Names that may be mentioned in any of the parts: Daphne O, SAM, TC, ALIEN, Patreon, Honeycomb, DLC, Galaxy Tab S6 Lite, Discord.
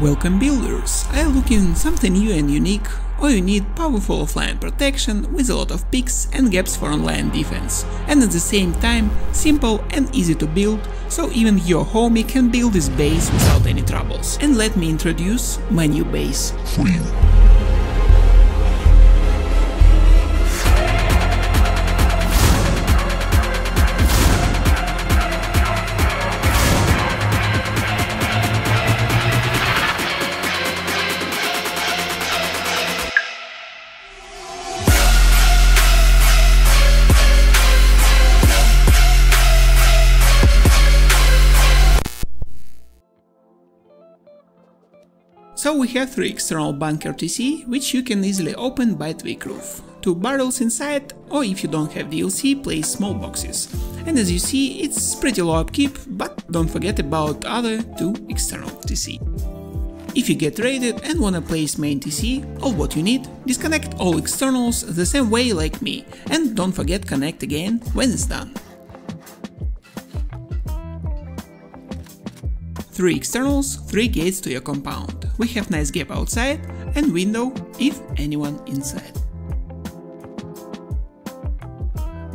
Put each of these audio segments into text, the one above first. Welcome builders! Are you looking something new and unique, or you need powerful offline protection with a lot of peaks and gaps for online defense, and at the same time simple and easy to build, so even your homie can build his base without any troubles? And let me introduce my new base for you. So we have 3 external bunker TC, which you can easily open by Twig Roof, 2 barrels inside, or if you don't have DLC, place small boxes. And as you see, it's pretty low upkeep, but don't forget about other 2 external TC. If you get raided and wanna place main TC, all what you need, disconnect all externals the same way like me, and don't forget connect again when it's done. 3 externals, 3 gates to your compound. We have nice gap outside and window if anyone inside.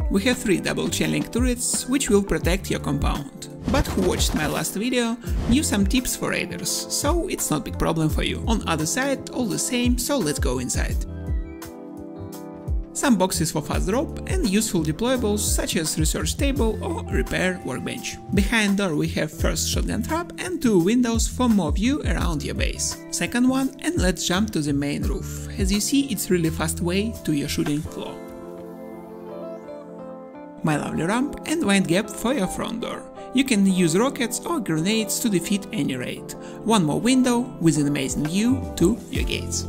We have 3 double chain-link turrets, which will protect your compound. But who watched my last video knew some tips for raiders, so it's not big problem for you. On other side all the same, so let's go inside. Some boxes for fast drop and useful deployables such as research table or repair workbench. Behind door we have first shotgun trap and 2 windows for more view around your base. Second one, and let's jump to the main roof. As you see, it's really fast way to your shooting floor. My lovely ramp and wide gap for your front door. You can use rockets or grenades to defeat any raid. One more window with an amazing view to your gates.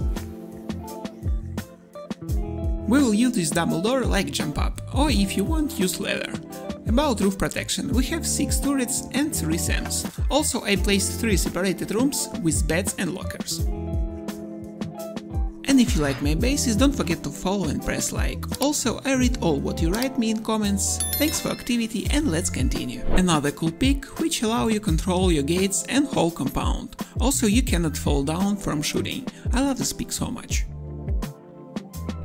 We will use this double door like jump up, or if you want, use ladder. About roof protection, we have 6 turrets and 3 SAMs. Also I placed 3 separated rooms with beds and lockers. And if you like my bases, don't forget to follow and press like. Also I read all what you write me in comments. Thanks for activity and let's continue. Another cool pick, which allow you control your gates and whole compound. Also you cannot fall down from shooting. I love this pick so much.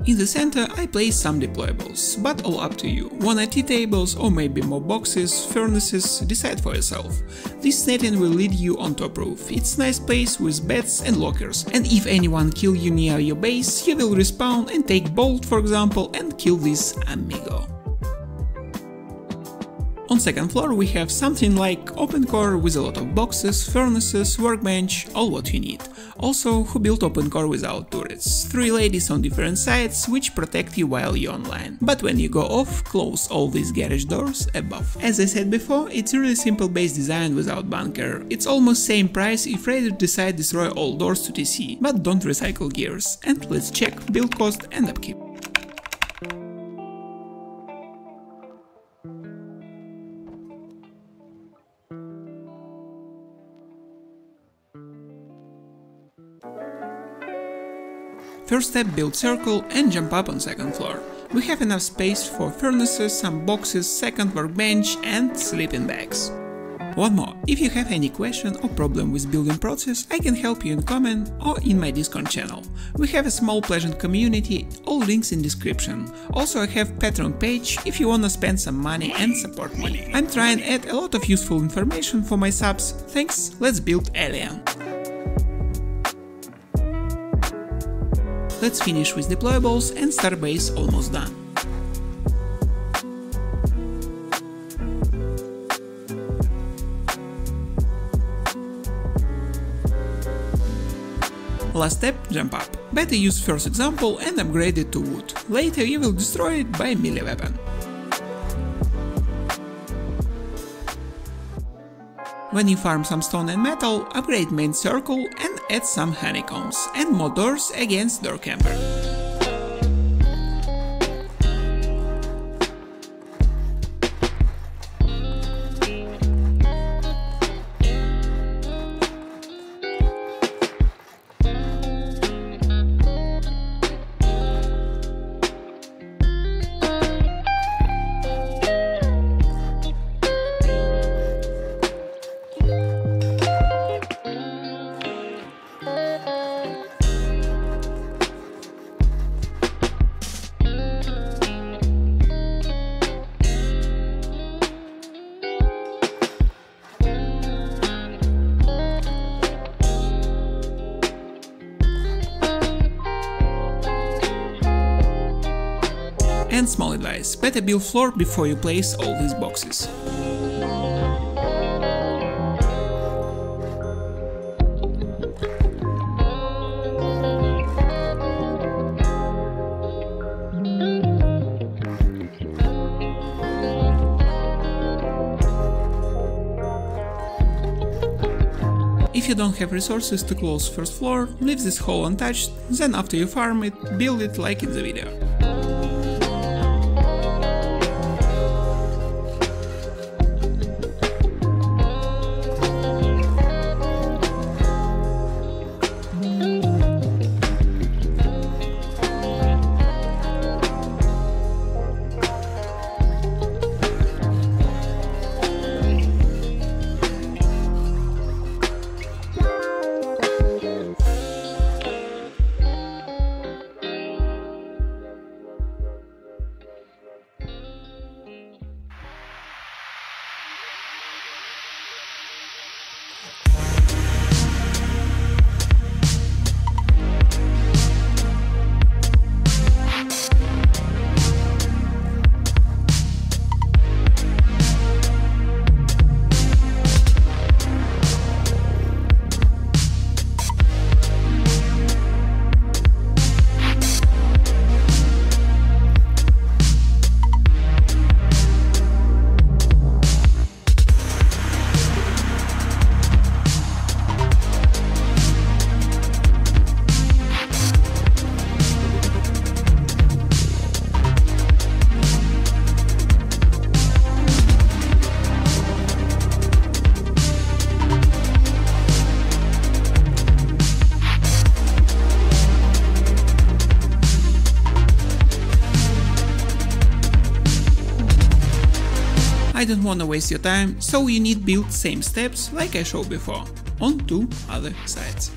In the center I place some deployables, but all up to you. Wanna tea tables or maybe more boxes, furnaces, decide for yourself. This netting will lead you on top roof, it's nice place with beds and lockers, and if anyone kill you near your base, you will respawn and take bolt, for example, and kill this amigo. On second floor we have something like open core with a lot of boxes, furnaces, workbench, all what you need. Also, who built open core without turrets? 3 ladies on different sides, which protect you while you're online. But when you go off, close all these garage doors above. As I said before, it's a really simple base design without bunker. It's almost same price if raiders decide destroy all doors to TC, but don't recycle gears. And let's check build cost and upkeep. First step, build circle and jump up on second floor. We have enough space for furnaces, some boxes, second workbench and sleeping bags. One more, if you have any question or problem with building process, I can help you in comment or in my Discord channel. We have a small pleasant community, all links in description. Also I have Patreon page if you wanna spend some money and support me. I'm trying to add a lot of useful information for my subs. Thanks, let's build ALIEN. Let's finish with deployables and start base almost done. Last step, jump up. Better use first example and upgrade it to wood. Later you will destroy it by melee weapon. When you farm some stone and metal, upgrade main circle and add some honeycombs and more doors against door camper. small advice, better build floor before you place all these boxes. If you don't have resources to close first floor, leave this hole untouched, then after you farm it, build it like in the video. I don't wanna waste your time, so you need build same steps like I showed before, on two other sides.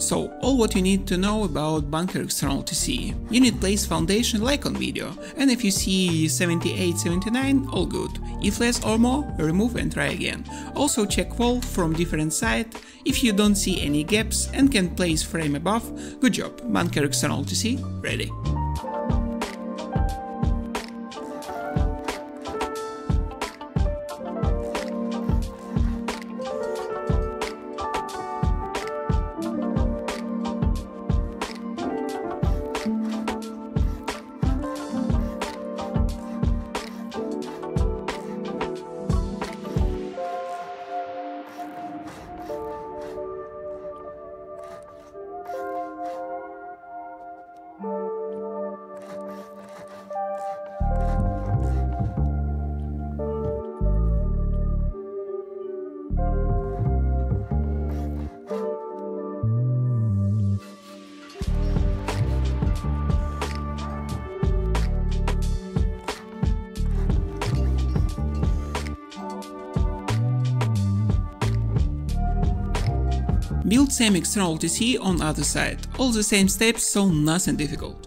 So, all what you need to know about bunker external TC. You need place foundation like on video, and if you see 78, 79, all good. If less or more, remove and try again. Also check wall from different side. If you don't see any gaps and can place frame above, good job, bunker external TC ready. Build same external TC on other side. All the same steps, so nothing difficult.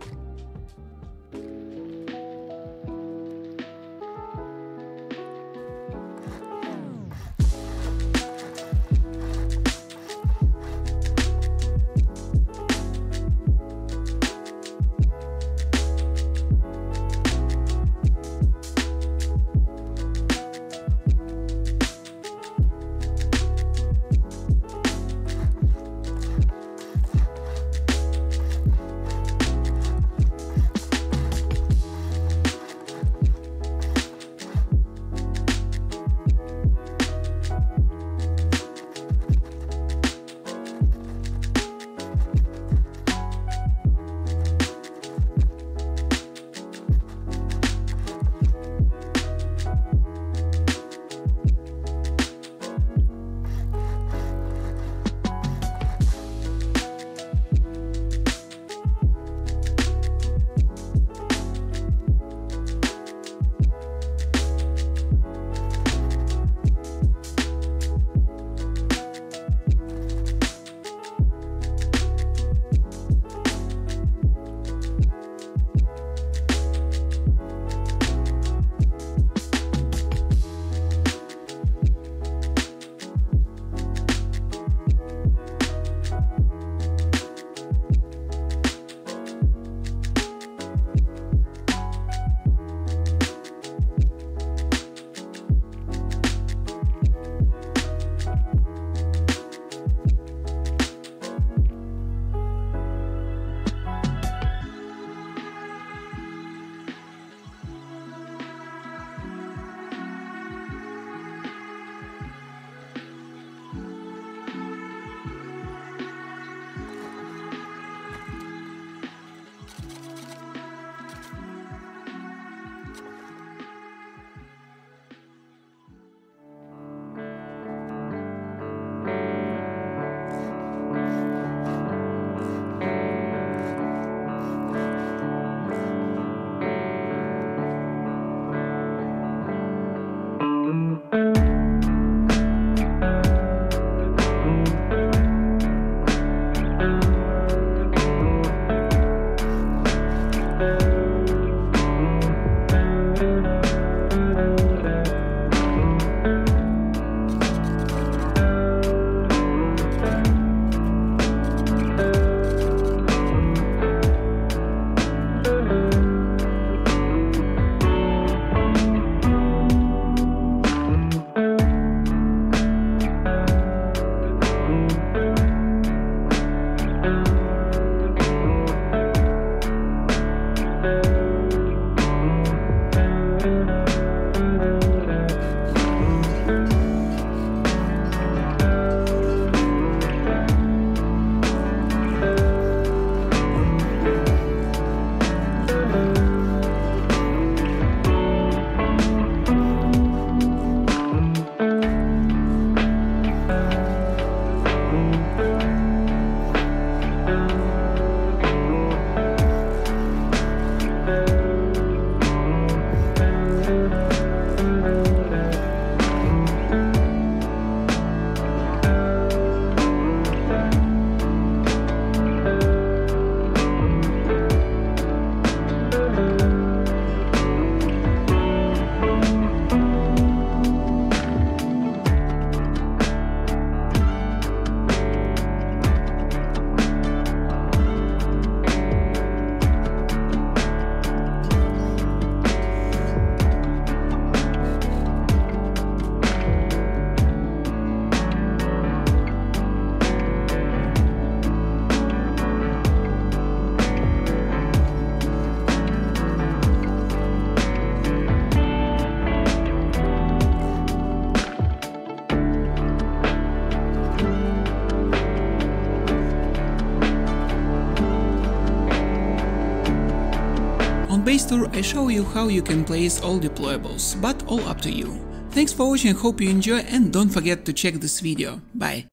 Base tour I show you how you can place all deployables, but all up to you. Thanks for watching, hope you enjoy, and don't forget to check this video. Bye!